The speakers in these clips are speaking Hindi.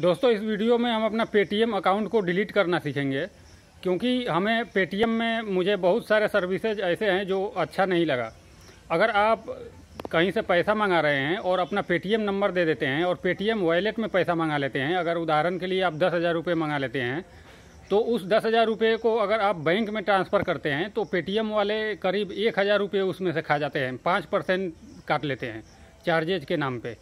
दोस्तों इस वीडियो में हम अपना पेटीएम अकाउंट को डिलीट करना सीखेंगे, क्योंकि हमें पेटीएम में मुझे बहुत सारे सर्विसेज ऐसे हैं जो अच्छा नहीं लगा। अगर आप कहीं से पैसा मंगा रहे हैं और अपना पेटीएम नंबर दे देते हैं और पेटीएम वॉलेट में पैसा मंगा लेते हैं, अगर उदाहरण के लिए आप 10,000 रुपये मंगा लेते हैं तो उस 10,000 रुपये को अगर आप बैंक में ट्रांसफ़र करते हैं तो पेटीएम वाले करीब 1,000 रुपये उसमें से खा जाते हैं, 5% काट लेते हैं चार्जेज के नाम पे।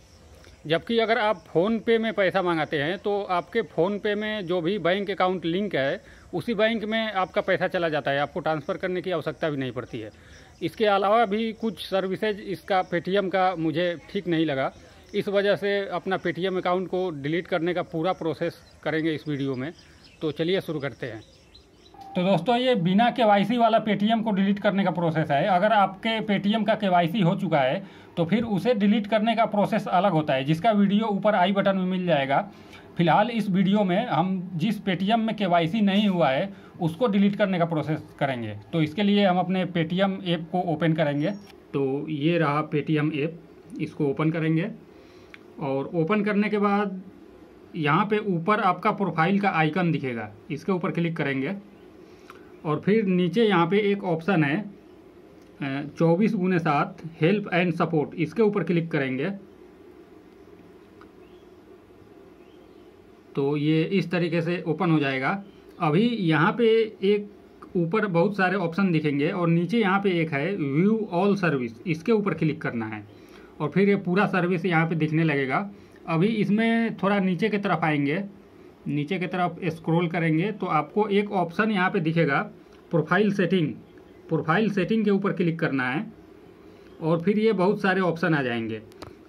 जबकि अगर आप फ़ोनपे में पैसा मंगाते हैं तो आपके फ़ोनपे में जो भी बैंक अकाउंट लिंक है उसी बैंक में आपका पैसा चला जाता है, आपको ट्रांसफ़र करने की आवश्यकता भी नहीं पड़ती है। इसके अलावा भी कुछ सर्विसेज इसका पेटीएम का मुझे ठीक नहीं लगा, इस वजह से अपना पेटीएम अकाउंट को डिलीट करने का पूरा प्रोसेस करेंगे इस वीडियो में। तो चलिए शुरू करते हैं। तो दोस्तों ये बिना केवाईसी वाला पेटीएम को डिलीट करने का प्रोसेस है। अगर आपके पेटीएम का केवाईसी हो चुका है तो फिर उसे डिलीट करने का प्रोसेस अलग होता है, जिसका वीडियो ऊपर आई बटन में मिल जाएगा। फिलहाल इस वीडियो में हम जिस पेटीएम में केवाईसी नहीं हुआ है उसको डिलीट करने का प्रोसेस करेंगे। तो इसके लिए हम अपने पेटीएम ऐप को ओपन करेंगे। तो ये रहा पेटीएम ऐप, इसको ओपन करेंगे और ओपन करने के बाद यहाँ पे ऊपर आपका प्रोफाइल का आइकन दिखेगा, इसके ऊपर क्लिक करेंगे और फिर नीचे यहाँ पे एक ऑप्शन है 24/7 हेल्प एंड सपोर्ट, इसके ऊपर क्लिक करेंगे। तो ये इस तरीके से ओपन हो जाएगा। अभी यहाँ पे एक ऊपर बहुत सारे ऑप्शन दिखेंगे और नीचे यहाँ पे एक है व्यू ऑल सर्विस, इसके ऊपर क्लिक करना है और फिर ये पूरा सर्विस यहाँ पे दिखने लगेगा। अभी इसमें थोड़ा नीचे की तरफ आएंगे, नीचे की तरफ स्क्रॉल करेंगे तो आपको एक ऑप्शन यहाँ पे दिखेगा प्रोफाइल सेटिंग, प्रोफाइल सेटिंग के ऊपर क्लिक करना है और फिर ये बहुत सारे ऑप्शन आ जाएंगे।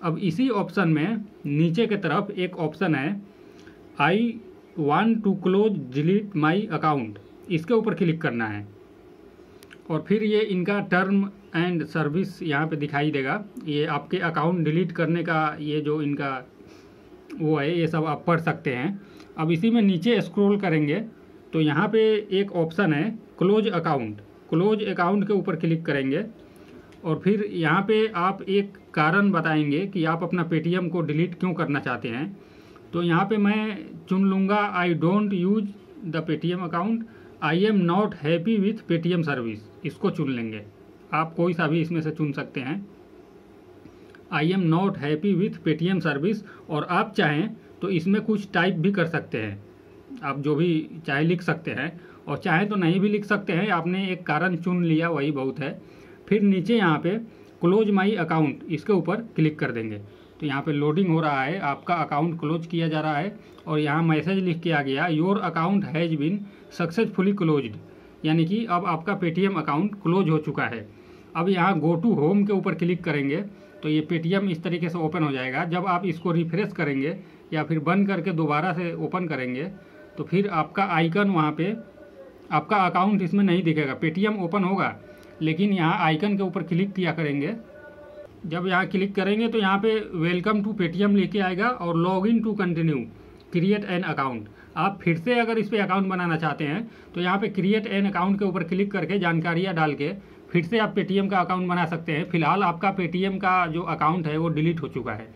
अब इसी ऑप्शन में नीचे की तरफ एक ऑप्शन है I want to close delete my account, इसके ऊपर क्लिक करना है और फिर ये इनका टर्म एंड सर्विस यहाँ पे दिखाई देगा। ये आपके अकाउंट डिलीट करने का ये जो इनका वो है ये सब आप पढ़ सकते हैं। अब इसी में नीचे स्क्रॉल करेंगे तो यहाँ पे एक ऑप्शन है क्लोज अकाउंट, क्लोज अकाउंट के ऊपर क्लिक करेंगे और फिर यहाँ पे आप एक कारण बताएंगे कि आप अपना पेटीएम को डिलीट क्यों करना चाहते हैं। तो यहाँ पे मैं चुन लूँगा I don't use the Paytm account, I am not happy with Paytm service, इसको चुन लेंगे। आप कोई सा भी इसमें से चुन सकते हैं, I am not happy with Paytm service. और आप चाहें तो इसमें कुछ टाइप भी कर सकते हैं, आप जो भी चाहे लिख सकते हैं और चाहे तो नहीं भी लिख सकते हैं, आपने एक कारण चुन लिया वही बहुत है। फिर नीचे यहाँ पे क्लोज माई अकाउंट, इसके ऊपर क्लिक कर देंगे तो यहाँ पे लोडिंग हो रहा है, आपका अकाउंट क्लोज किया जा रहा है और यहाँ मैसेज लिख के आ गया your account has been successfully closed, यानी कि अब आपका पेटीएम अकाउंट क्लोज हो चुका है। अब यहाँ गो टू होम के ऊपर क्लिक करेंगे तो ये पेटीएम इस तरीके से ओपन हो जाएगा। जब आप इसको रिफ्रेश करेंगे या फिर बंद करके दोबारा से ओपन करेंगे तो फिर आपका आइकन वहाँ पे आपका अकाउंट इसमें नहीं दिखेगा। पेटीएम ओपन होगा लेकिन यहाँ आइकन के ऊपर क्लिक किया करेंगे। जब यहाँ क्लिक करेंगे तो यहाँ पे वेलकम टू पेटीएम लेके आएगा और log in to continue create an account. आप फिर से अगर इस पर अकाउंट बनाना चाहते हैं तो यहाँ पर क्रिएट एन अकाउंट के ऊपर क्लिक करके जानकारियाँ डाल के फिर से आप पेटीएम का अकाउंट बना सकते हैं। फिलहाल आपका पेटीएम का जो अकाउंट है वो डिलीट हो चुका है।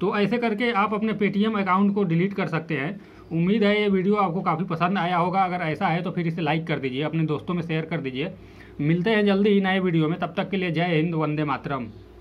तो ऐसे करके आप अपने पेटीएम अकाउंट को डिलीट कर सकते हैं। उम्मीद है ये वीडियो आपको काफ़ी पसंद आया होगा, अगर ऐसा है तो फिर इसे लाइक कर दीजिए, अपने दोस्तों में शेयर कर दीजिए। मिलते हैं जल्दी ही नए वीडियो में, तब तक के लिए जय हिंद, वंदे मातरम।